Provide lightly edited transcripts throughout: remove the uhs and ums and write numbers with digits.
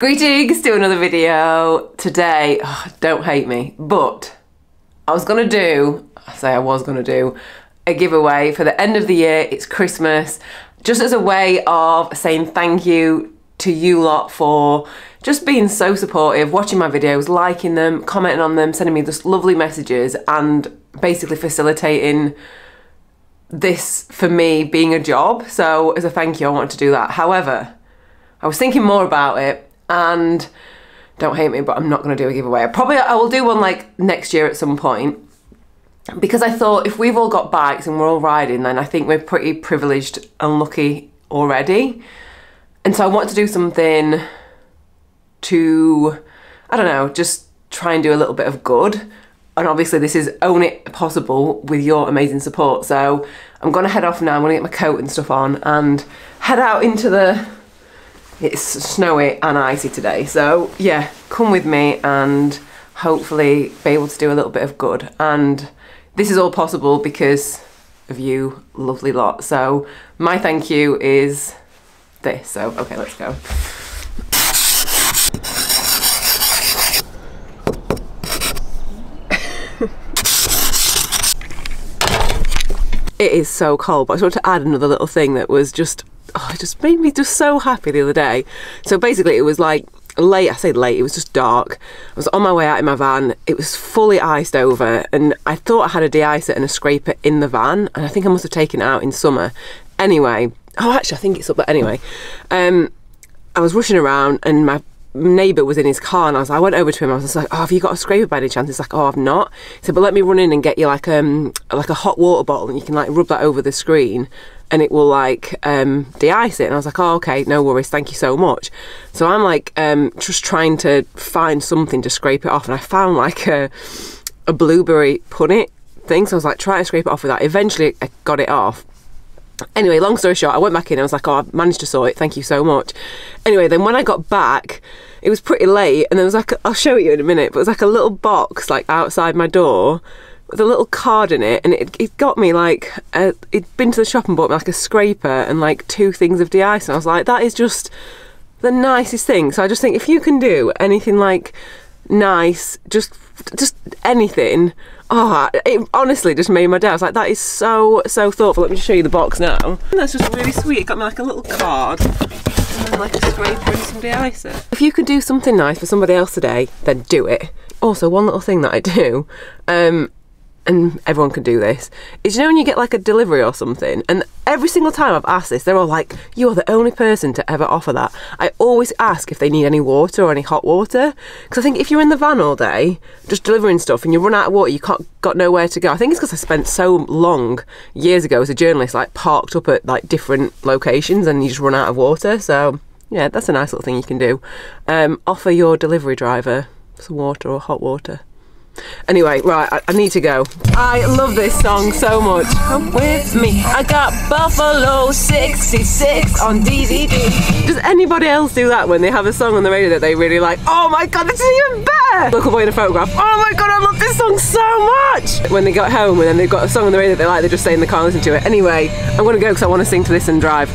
Greetings to another video. Today, don't hate me, but I was gonna do a giveaway for the end of the year. It's Christmas, just as a way of saying thank you to you lot for just being so supportive, watching my videos, liking them, commenting on them, sending me just lovely messages, and basically facilitating this for me being a job. So as a thank you, I wanted to do that. However, I was thinking more about it, and don't hate me, but I'm not going to do a giveaway. I will do one like next year at some point, because I thought if we've all got bikes and we're all riding, then I think we're pretty privileged and lucky already. And so I want to do something to, I don't know, just try and do a little bit of good. And obviously this is only possible with your amazing support. So I'm going to head off now. I'm going to get my coat and stuff on and head out into the... It's snowy and icy today, so yeah, come with me and hopefully be able to do a little bit of good. And this is all possible because of you lovely lot. So my thank you is this. So, okay, let's go. It is so cold, but I just want to add another little thing that was just... Oh, it just made me just so happy the other day. So basically it was like late, I say late, it was just dark. I was on my way out in my van, it was fully iced over, and I thought I had a de-icer and a scraper in the van, and I think I must have taken it out in summer. Anyway, oh actually I think it's up there anyway. I was rushing around and my neighbour was in his car, and I went over to him, I was just like, oh, have you got a scraper by any chance? He's like, oh, I've not. He said, but let me run in and get you like a hot water bottle, and you can like rub that over the screen and it will like de-ice it. And I was like, oh, okay, no worries, thank you so much. So I'm like just trying to find something to scrape it off, and I found like a blueberry punnet thing, so I was like trying to scrape it off with that. Eventually I got it off. Anyway, long story short, I went back in and I was like, oh, I've managed to sort it, thank you so much. Anyway, then when I got back, it was pretty late, and there was like, I'll show you in a minute, but it was like a little box like outside my door with a little card in it, and it got me like, it'd been to the shop and bought me like a scraper and like two things of de-ice, and I was like, that is just the nicest thing. So I just think if you can do anything like nice, just anything, oh, it honestly just made my day. I was like, that is so thoughtful. Let me just show you the box now. And that's just really sweet. It got me like a little card and then like a scraper and some de-icer. If you could do something nice for somebody else today, then do it. Also, one little thing that I do, and everyone can do this, is, you know when you get like a delivery or something, and every single time I've asked this, they're all like, you're the only person to ever offer that. I always ask if they need any water or any hot water, because I think if you're in the van all day just delivering stuff and you run out of water, you got nowhere to go. I think it's because I spent so long years ago as a journalist like parked up at like different locations and you just run out of water. So yeah, that's a nice little thing you can do. Offer your delivery driver some water or hot water. Anyway, right, I need to go. I love this song so much. Come with me. I got Buffalo 66 on DVD. Does anybody else do that when they have a song on the radio that they really like? Oh my God, this is even better! Look away in a photograph. Oh my God, I love this song so much! When they got home and then they've got a song on the radio that they like, they just stay in the car and listen to it. Anyway, I'm gonna go because I want to sing to this and drive.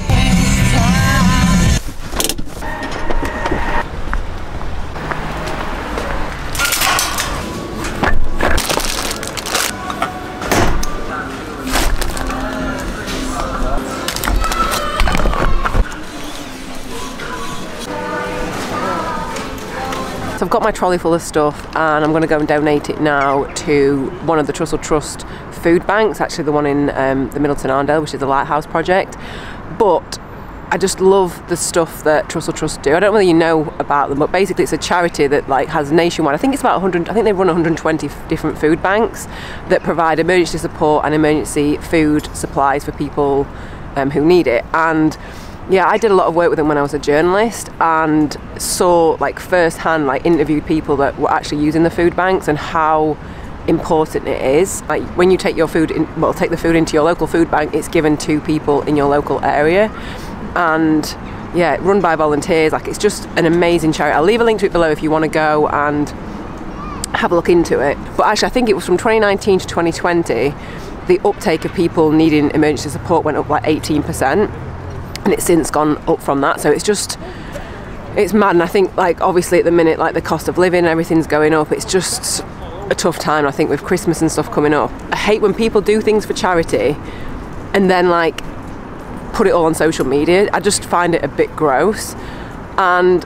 I've got my trolley full of stuff and I'm going to go and donate it now to one of the Trussell Trust food banks, actually the one in the Middleton Arndale, which is the Lighthouse Project. But I just love the stuff that Trussell Trust do. I don't really know about them, but basically it's a charity that like has nationwide, I think it's about 100, I think they run 120 different food banks that provide emergency support and emergency food supplies for people who need it. And yeah, I did a lot of work with them when I was a journalist and saw like firsthand, like interviewed people that were actually using the food banks and how important it is. Like when you take your food in, well, take the food into your local food bank, it's given to people in your local area. And yeah, run by volunteers, like it's just an amazing charity. I'll leave a link to it below if you want to go and have a look into it. But actually I think it was from 2019 to 2020, the uptake of people needing emergency support went up like 18%. And it's since gone up from that, so it's just it's mad. And I think, like, obviously at the minute, like, the cost of living and everything's going up, it's just a tough time. I think with Christmas and stuff coming up, I hate when people do things for charity and then, like, put it all on social media. I just find it a bit gross. And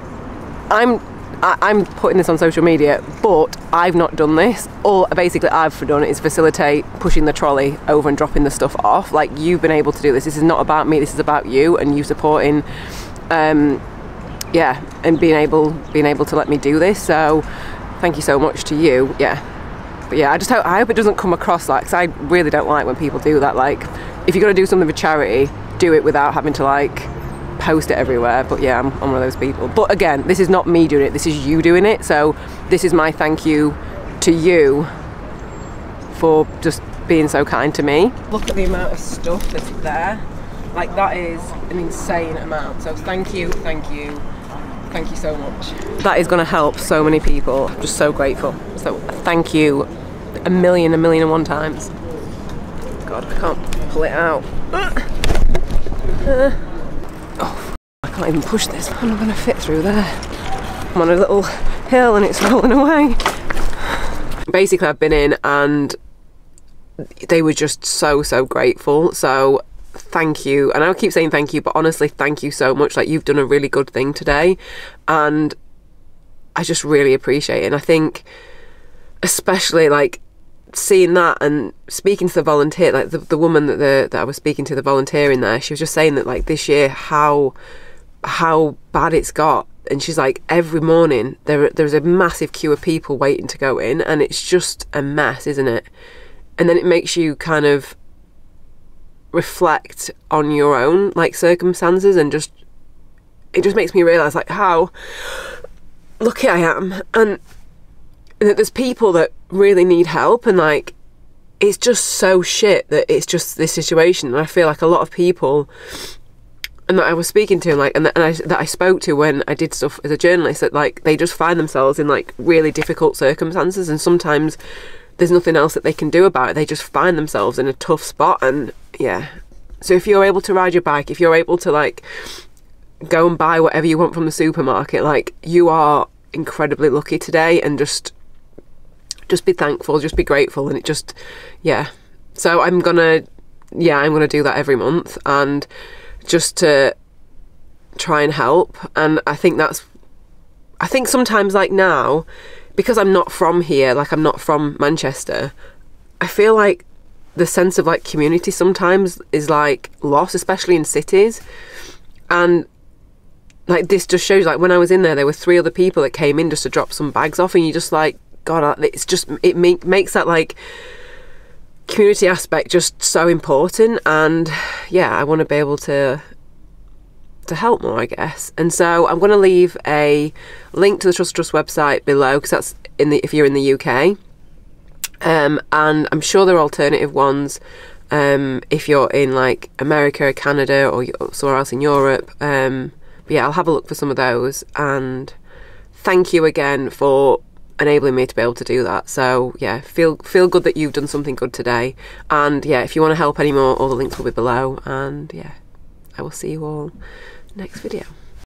I'm putting this on social media, but I've not done this. All basically I've done is facilitate pushing the trolley over and dropping the stuff off. Like, you've been able to do this. This is not about me, this is about you and you supporting, yeah, and being able to let me do this. So thank you so much to you. Yeah, but yeah, I hope it doesn't come across like, because I really don't like when people do that. Like, if you're gonna do something for charity, do it without having to, like, post it everywhere. But yeah, I'm one of those people. But again, this is not me doing it, this is you doing it. So this is my thank you to you for just being so kind to me. Look at the amount of stuff that's there. Like, that is an insane amount. So thank you, thank you, thank you so much. That is going to help so many people. I'm just so grateful. So thank you a million and one times. God, I can't pull it out. Oh, I can't even push this. I'm not going to fit through there. I'm on a little hill and it's rolling away. Basically, I've been in and they were just so grateful. So thank you. And I keep saying thank you, but honestly, thank you so much. Like, you've done a really good thing today and I just really appreciate it. And I think especially, like, seeing that and speaking to the volunteer, like the woman that I was speaking to, the volunteer in there, she was just saying that, like, this year how bad it's got, and she's like, every morning there's a massive queue of people waiting to go in, and it's just a mess, isn't it? And then it makes you kind of reflect on your own, like, circumstances, and just it just makes me realise, like, how lucky I am, and that there's people that really need help. And, like, it's just so shit that it's just this situation. And I feel like a lot of people, and that I was speaking to, like, that I spoke to when I did stuff as a journalist, that, like, they just find themselves in, like, really difficult circumstances, and sometimes there's nothing else that they can do about it. They just find themselves in a tough spot. And yeah, so if you're able to ride your bike, if you're able to, like, go and buy whatever you want from the supermarket, like, you are incredibly lucky today. And just be thankful, just be grateful. And it just, yeah, so I'm gonna do that every month, and just to try and help. And I think sometimes, like, now, because I'm not from here, like, I'm not from Manchester, I feel like the sense of, like, community sometimes is, like, lost, especially in cities. And, like, this just shows, like, when I was in there were 3 other people that came in just to drop some bags off, and you just, like, God, it's just, it makes that, like, community aspect just so important. And yeah, I want to be able to help more, I guess. And so I'm going to leave a link to the Trussell Trust website below, because that's if you're in the UK, and I'm sure there are alternative ones if you're in, like, America or Canada or somewhere else in Europe. But yeah, I'll have a look for some of those. And thank you again for enabling me to be able to do that. So yeah, feel good that you've done something good today. And yeah, if you want to help anymore, all the links will be below. And yeah, I will see you all next video.